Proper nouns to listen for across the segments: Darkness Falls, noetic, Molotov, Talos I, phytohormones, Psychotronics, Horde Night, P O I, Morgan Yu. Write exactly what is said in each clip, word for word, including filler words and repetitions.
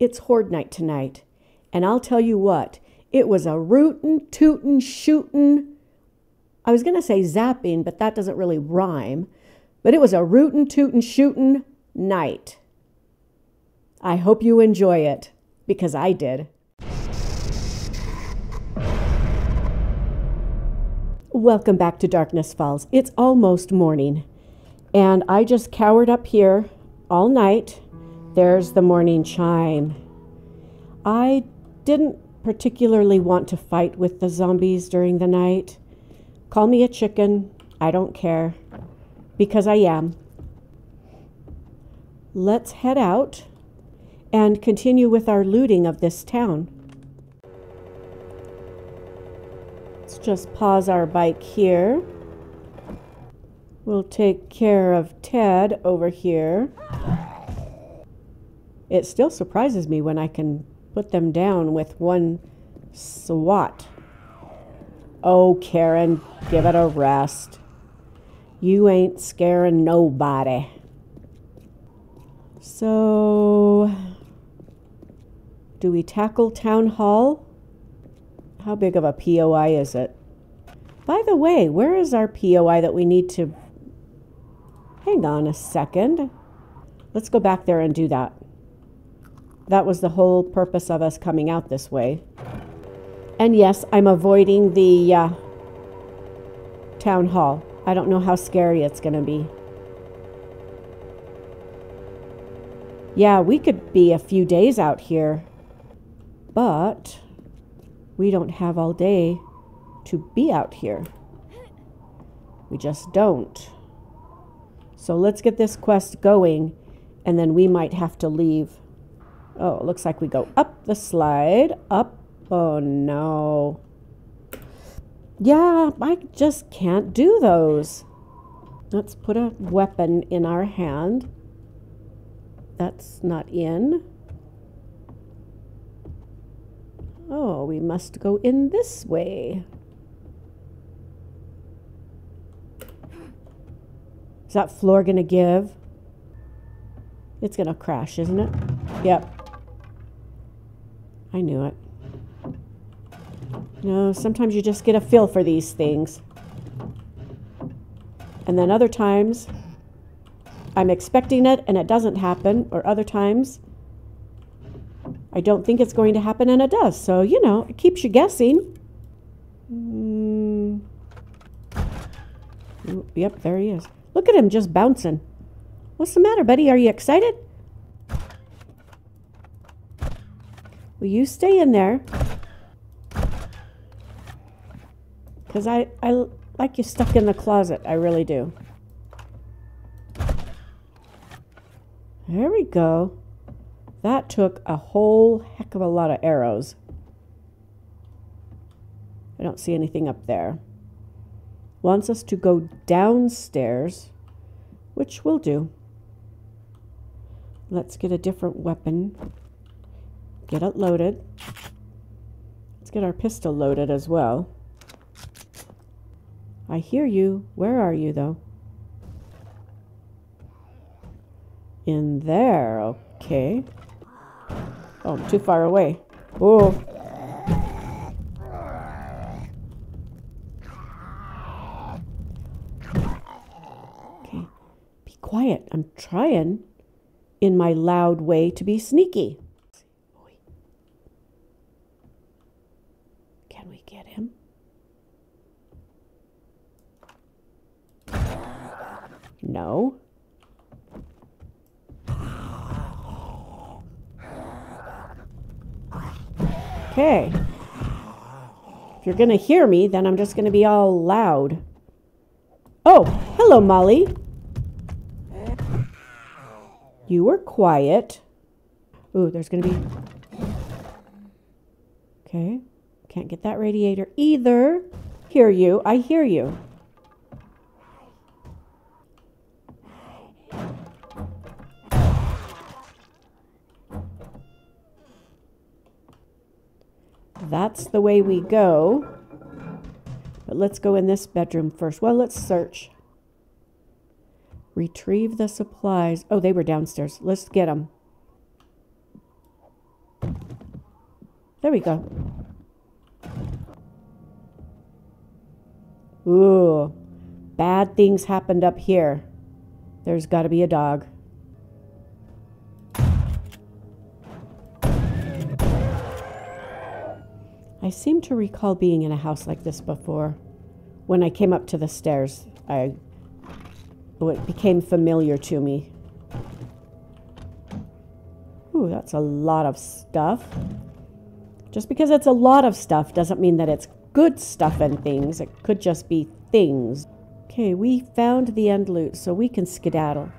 It's Horde Night tonight, and I'll tell you what, it was a rootin', tootin', shootin', I was going to say zapping, but that doesn't really rhyme, but it was a rootin', tootin', shootin' night. I hope you enjoy it, because I did. Welcome back to Darkness Falls. It's almost morning, and I just cowered up here all night. There's the morning chime. I didn't particularly want to fight with the zombies during the night. Call me a chicken, I don't care, because I am. Let's head out and continue with our looting of this town. Let's just pause our bike here. We'll take care of Ted over here. It still surprises me when I can put them down with one swat. Oh, Karen, give it a rest. You ain't scaring nobody. So, do we tackle Town Hall? How big of a P O I is it? By the way, where is our P O I that we need to... Hang on a second. Let's go back there and do that. That was the whole purpose of us coming out this way. And yes, I'm avoiding the uh, town hall. I don't know how scary it's going to be. Yeah, we could be a few days out here, but we don't have all day to be out here. We just don't. So let's get this quest going, and then we might have to leave. Oh, it looks like we go up the slide. Up. Oh, no. Yeah, I just can't do those. Let's put a weapon in our hand. That's not in. Oh, we must go in this way. Is that floor going to give? It's going to crash, isn't it? Yep. I knew it. You know, sometimes you just get a feel for these things. And then other times, I'm expecting it and it doesn't happen. Or other times, I don't think it's going to happen and it does. So, you know, it keeps you guessing. Mm. Ooh, yep, there he is. Look at him just bouncing. What's the matter, buddy? Are you excited? Will you stay in there? Because I, I like you stuck in the closet. I really do. There we go. That took a whole heck of a lot of arrows. I don't see anything up there. Wants us to go downstairs, which we'll do. Let's get a different weapon. Get it loaded. Let's get our pistol loaded as well. I hear you. Where are you, though? In there. Okay. Oh, I'm too far away. Oh. Okay. Be quiet. I'm trying, in my loud way, to be sneaky. Can we get him? No. Okay. If you're going to hear me, then I'm just going to be all loud. Oh, hello, Molly. You were quiet. Ooh, there's going to be... Okay. Can't get that radiator either. Hear you. I hear you. That's the way we go. But let's go in this bedroom first. Well, let's search. Retrieve the supplies. Oh, they were downstairs. Let's get them. There we go. Ooh, bad things happened up here. There's got to be a dog. I seem to recall being in a house like this before. When I came up to the stairs, I, it became familiar to me. Ooh, that's a lot of stuff. Just because it's a lot of stuff doesn't mean that it's good stuff and things. It could just be things. Okay, we found the end loot, so we can skedaddle.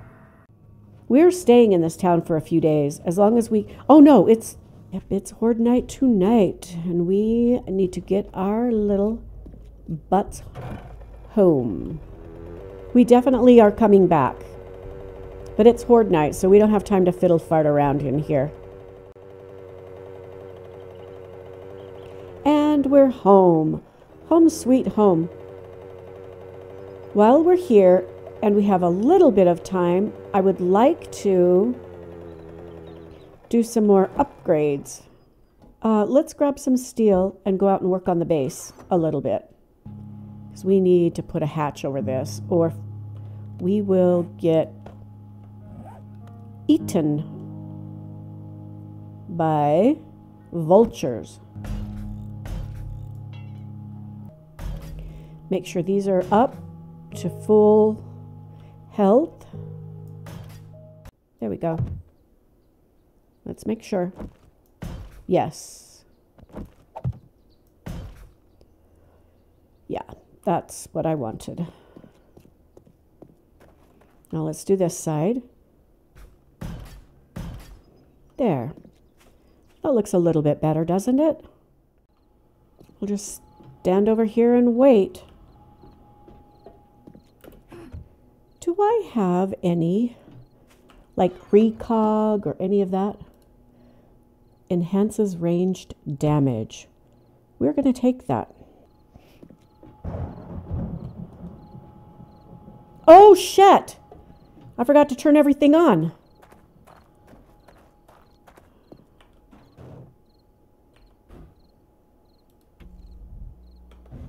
We're staying in this town for a few days, as long as we... Oh no, it's... Yep, it's Horde Night tonight, and we need to get our little butts home. We definitely are coming back. But it's Horde Night, so we don't have time to fiddle fart around in here. And we're home. Home sweet home. While we're here, and we have a little bit of time, I would like to... do some more upgrades. Uh, let's grab some steel and go out and work on the base a little bit. Because we need to put a hatch over this or we will get eaten by vultures. Make sure these are up to full health. There we go. Let's make sure. Yes. Yeah, that's what I wanted. Now let's do this side. There. That looks a little bit better, doesn't it? We'll just stand over here and wait. Do I have any, like, recog or any of that? Enhances ranged damage. We're going to take that. Oh, shit! I forgot to turn everything on.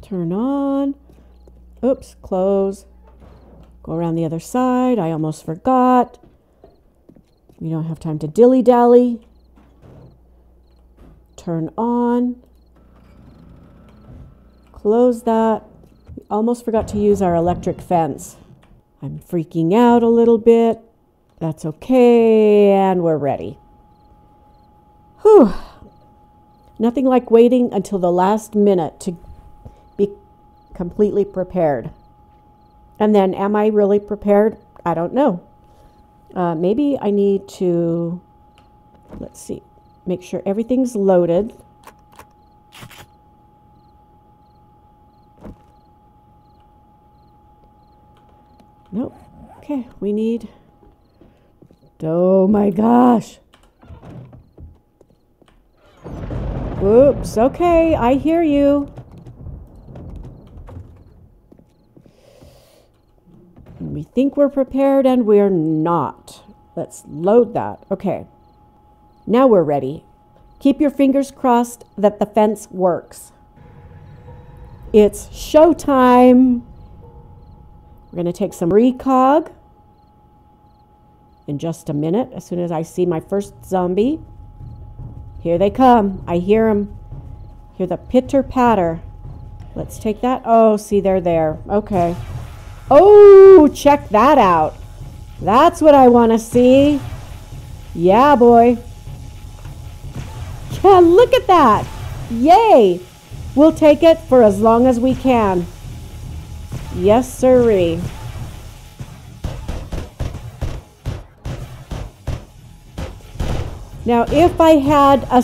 Turn on. Oops, close. Go around the other side. I almost forgot. We don't have time to dilly-dally. Turn on. Close that. We almost forgot to use our electric fence. I'm freaking out a little bit. That's okay. And we're ready. Whew. Nothing like waiting until the last minute to be completely prepared. And then, am I really prepared? I don't know. Uh, maybe I need to, let's see, make sure everything's loaded. Nope. Okay, we need, oh my gosh. Whoops, okay, I hear you. We think we're prepared and we're not. Let's load that. Okay. Now we're ready. Keep your fingers crossed that the fence works. It's showtime. We're going to take some recog in just a minute. As soon as I see my first zombie. Here they come. I hear them. Hear the pitter patter. Let's take that. Oh, see, they're there. Okay. Oh, check that out. That's what I want to see. Yeah, boy. Yeah, look at that. Yay. We'll take it for as long as we can. Yes, sirree. Now, if I had a...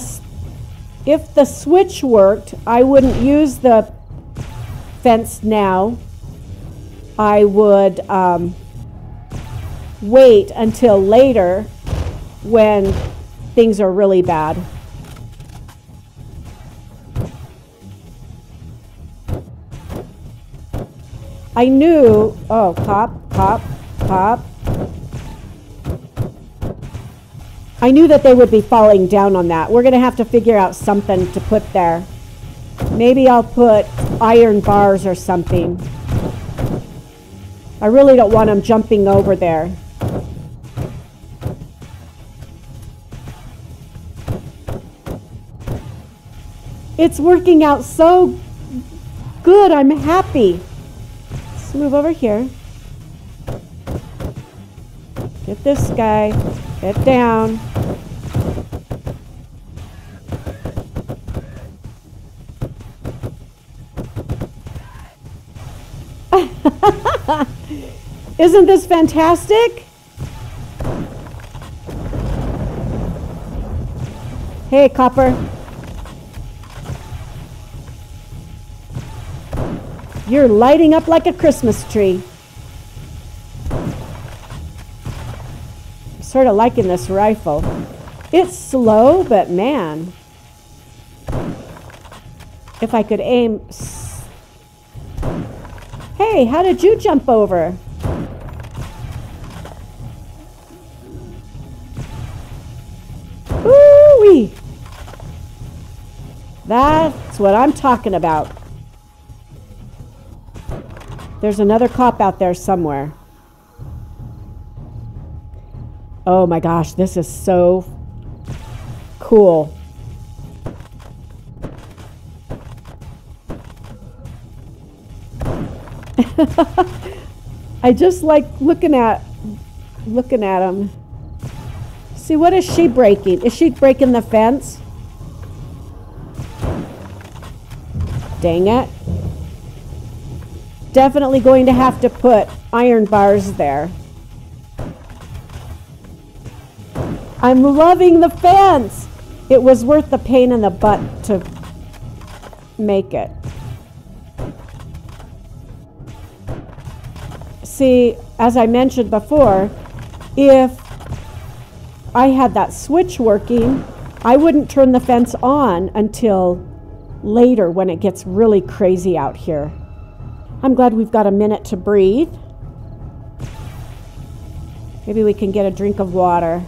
if the switch worked, I wouldn't use the fence now. I would um, wait until later when things are really bad. I knew, oh, pop, pop, pop. I knew that they would be falling down on that. We're going to have to figure out something to put there. Maybe I'll put iron bars or something. I really don't want them jumping over there. It's working out so good. I'm happy. Let's move over here. Get this guy. Get down. Isn't this fantastic? Hey, Copper. You're lighting up like a Christmas tree. I'm sort of liking this rifle. It's slow, but man. If I could aim... Hey, how did you jump over? Woo-wee! That's what I'm talking about. There's another cop out there somewhere. Oh my gosh, this is so cool. I just like looking at looking at him. See, what is she breaking? Is she breaking the fence? Dang it. Definitely going to have to put iron bars there. I'm loving the fence. It was worth the pain in the butt to make it. See, as I mentioned before, if I had that switch working, I wouldn't turn the fence on until later when it gets really crazy out here. I'm glad we've got a minute to breathe. Maybe we can get a drink of water.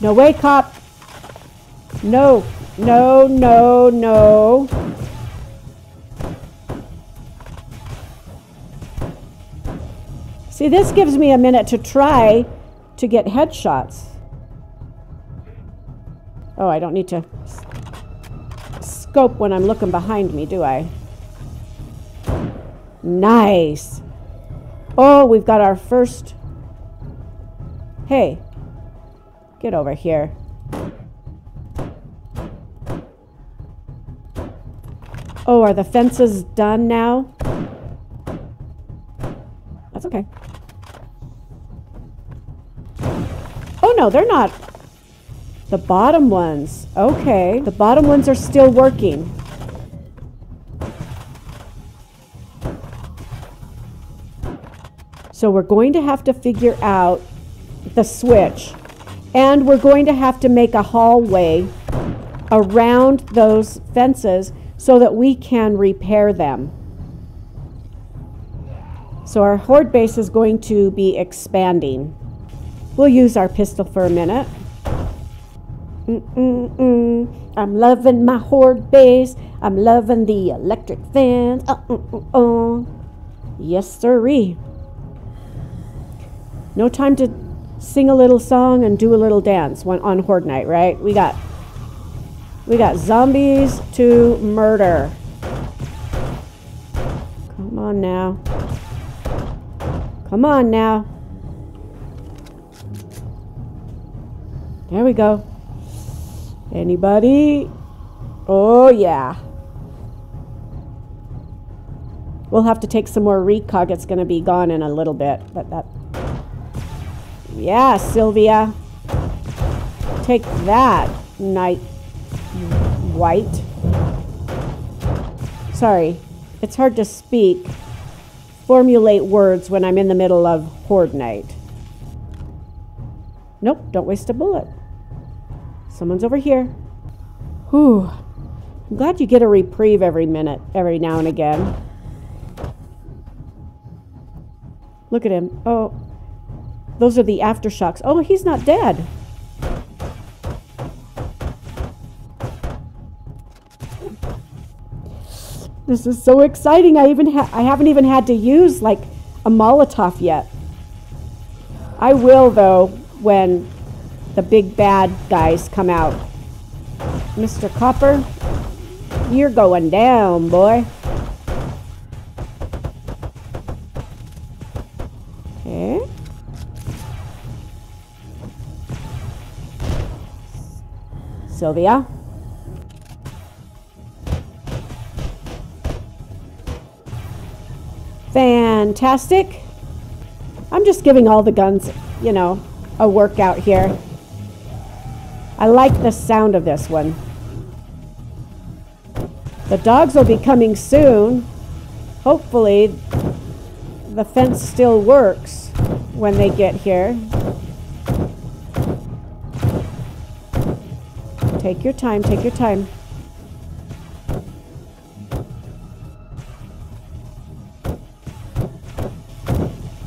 No way, cop. No, no, no, no. See, this gives me a minute to try to get headshots. Oh, I don't need to scope when I'm looking behind me, do I? Nice. Oh, we've got our first... Hey, get over here. Oh, are the fences done now? That's okay. Oh, no, they're not... The bottom ones. Okay. The bottom ones are still working. So we're going to have to figure out the switch. And we're going to have to make a hallway around those fences so that we can repair them. So our horde base is going to be expanding. We'll use our pistol for a minute. Mm-mm-mm. I'm loving my horde base. I'm loving the electric fence. Uh, uh, uh, uh. Yes, sirree. No time to sing a little song and do a little dance when on horde night, right? We got, we got zombies to murder. Come on now. Come on now. There we go. Anybody? Oh, yeah. We'll have to take some more recog. It's going to be gone in a little bit, but that... Yeah, Sylvia. Take that, Night White. Sorry. It's hard to speak, formulate words when I'm in the middle of horde night. Nope, don't waste a bullet. Someone's over here. Whew. I'm glad you get a reprieve every minute, every now and again. Look at him. Oh, those are the aftershocks. Oh, he's not dead. This is so exciting. I even ha I haven't even had to use like a Molotov yet. I will though when the big bad guys come out. Mister Copper, you're going down, boy. Okay. Sylvia. Fantastic. I'm just giving all the guns, you know, a workout here. I like the sound of this one. The dogs will be coming soon. Hopefully the fence still works when they get here. Take your time, take your time.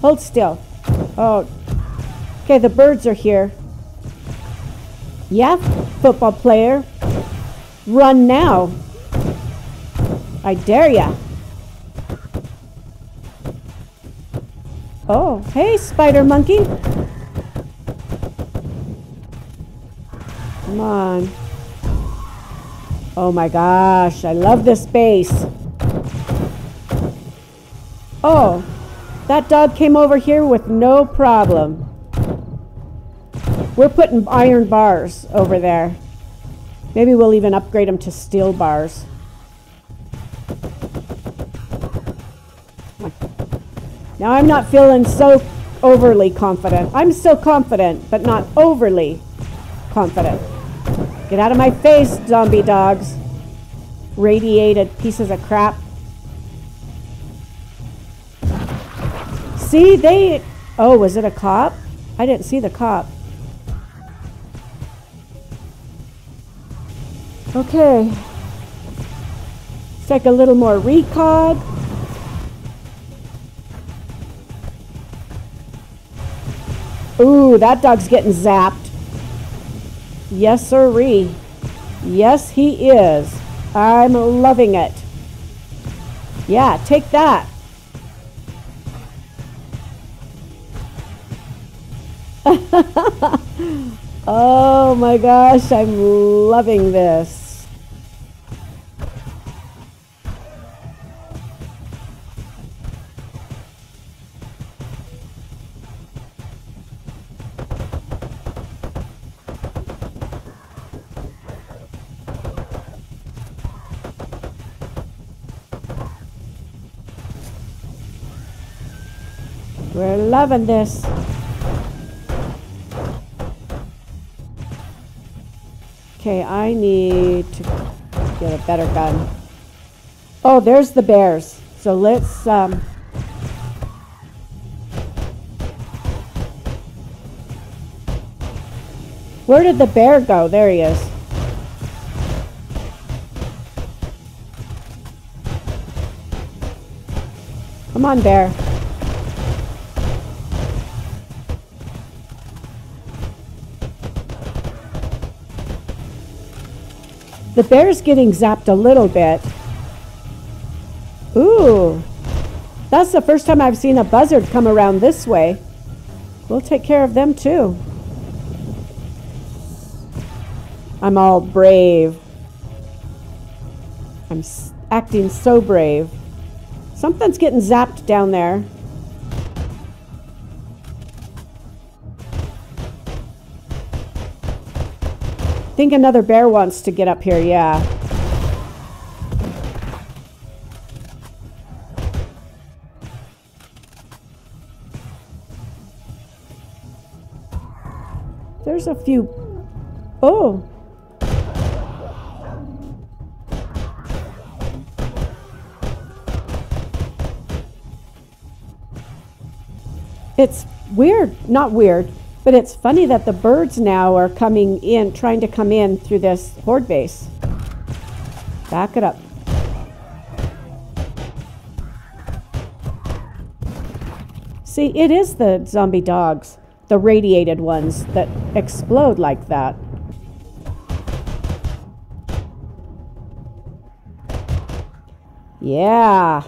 Hold still. Oh. Okay, the birds are here. Yeah, football player. Run now. I dare ya. Oh, hey, spider monkey. Come on. Oh my gosh, I love this base. Oh. That dog came over here with no problem. We're putting iron bars over there. Maybe we'll even upgrade them to steel bars. Now I'm not feeling so overly confident. I'm still confident, but not overly confident. Get out of my face, zombie dogs. Radiated pieces of crap. See, they... Oh, was it a cop? I didn't see the cop. Okay. It's like a little more recog. Ooh, that dog's getting zapped. Yes, sirree. Yes, he is. I'm loving it. Yeah, take that. Oh my gosh, I'm loving this. We're loving this. Okay, I need to get a better gun. Oh, there's the bears. So let's, um... where did the bear go? There he is. Come on, bear. The bear's getting zapped a little bit. Ooh. That's the first time I've seen a buzzard come around this way. We'll take care of them too. I'm all brave. I'm s- acting so brave. Something's getting zapped down there. I think another bear wants to get up here, yeah. There's a few... Oh! It's weird, not weird. But it's funny that the birds now are coming in, trying to come in through this horde base. Back it up. See, it is the zombie dogs, the radiated ones, that explode like that. Yeah.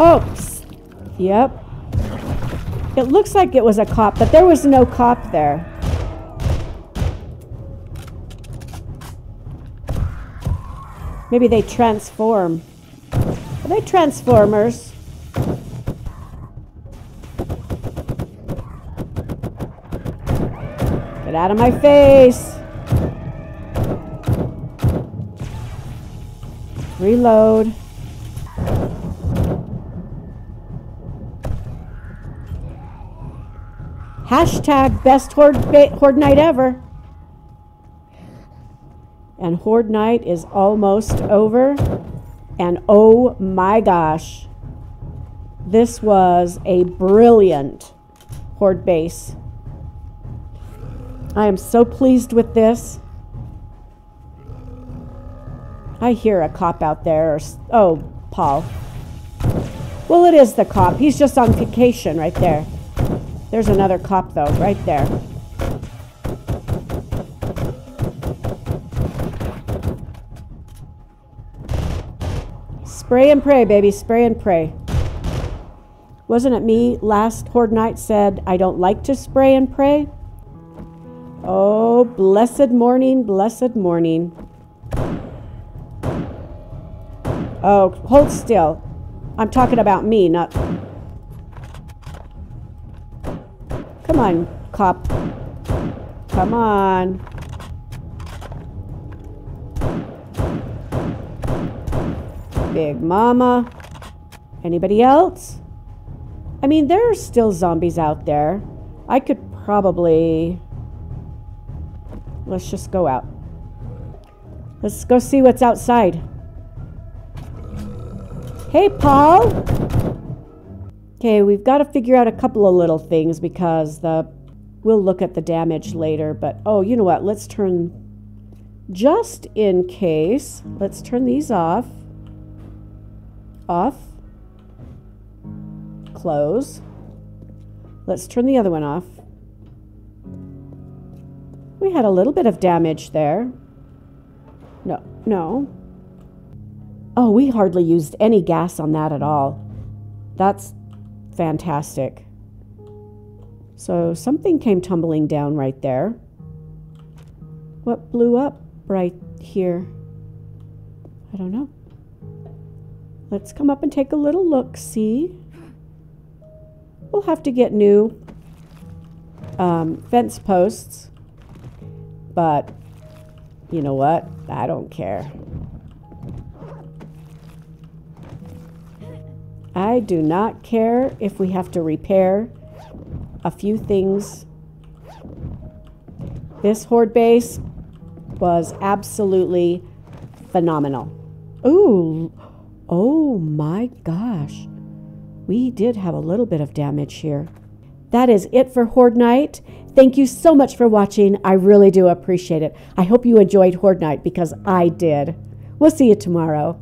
Oh, yep. It looks like it was a cop, but there was no cop there. Maybe they transform. Are they transformers? Get out of my face. Reload. Hashtag best horde, horde night ever. And horde night is almost over. And oh my gosh. This was a brilliant horde base. I am so pleased with this. I hear a cop out there. Or, oh, Paul. Well, it is the cop. He's just on vacation right there. There's another cop, though, right there. Spray and pray, baby. Spray and pray. Wasn't it me last horde night said, I don't like to spray and pray? Oh, blessed morning, blessed morning. Oh, hold still. I'm talking about me, not... Come on, cop. Come on. Big mama. Anybody else? I mean, there are still zombies out there. I could probably... Let's just go out. Let's go see what's outside. Hey, Paul. Okay, we've got to figure out a couple of little things because the we'll look at the damage later, but oh, you know what? Let's turn, just in case, let's turn these off. Off. Close. Let's turn the other one off. We had a little bit of damage there. No, no. Oh, we hardly used any gas on that at all. That's fantastic. So something came tumbling down right there. What blew up right here? I don't know. Let's come up and take a little look, see? We'll have to get new um, fence posts, but you know what? I don't care. I do not care if we have to repair a few things. This horde base was absolutely phenomenal. Ooh, oh my gosh. We did have a little bit of damage here. That is it for Horde Night. Thank you so much for watching. I really do appreciate it. I hope you enjoyed Horde Night because I did. We'll see you tomorrow.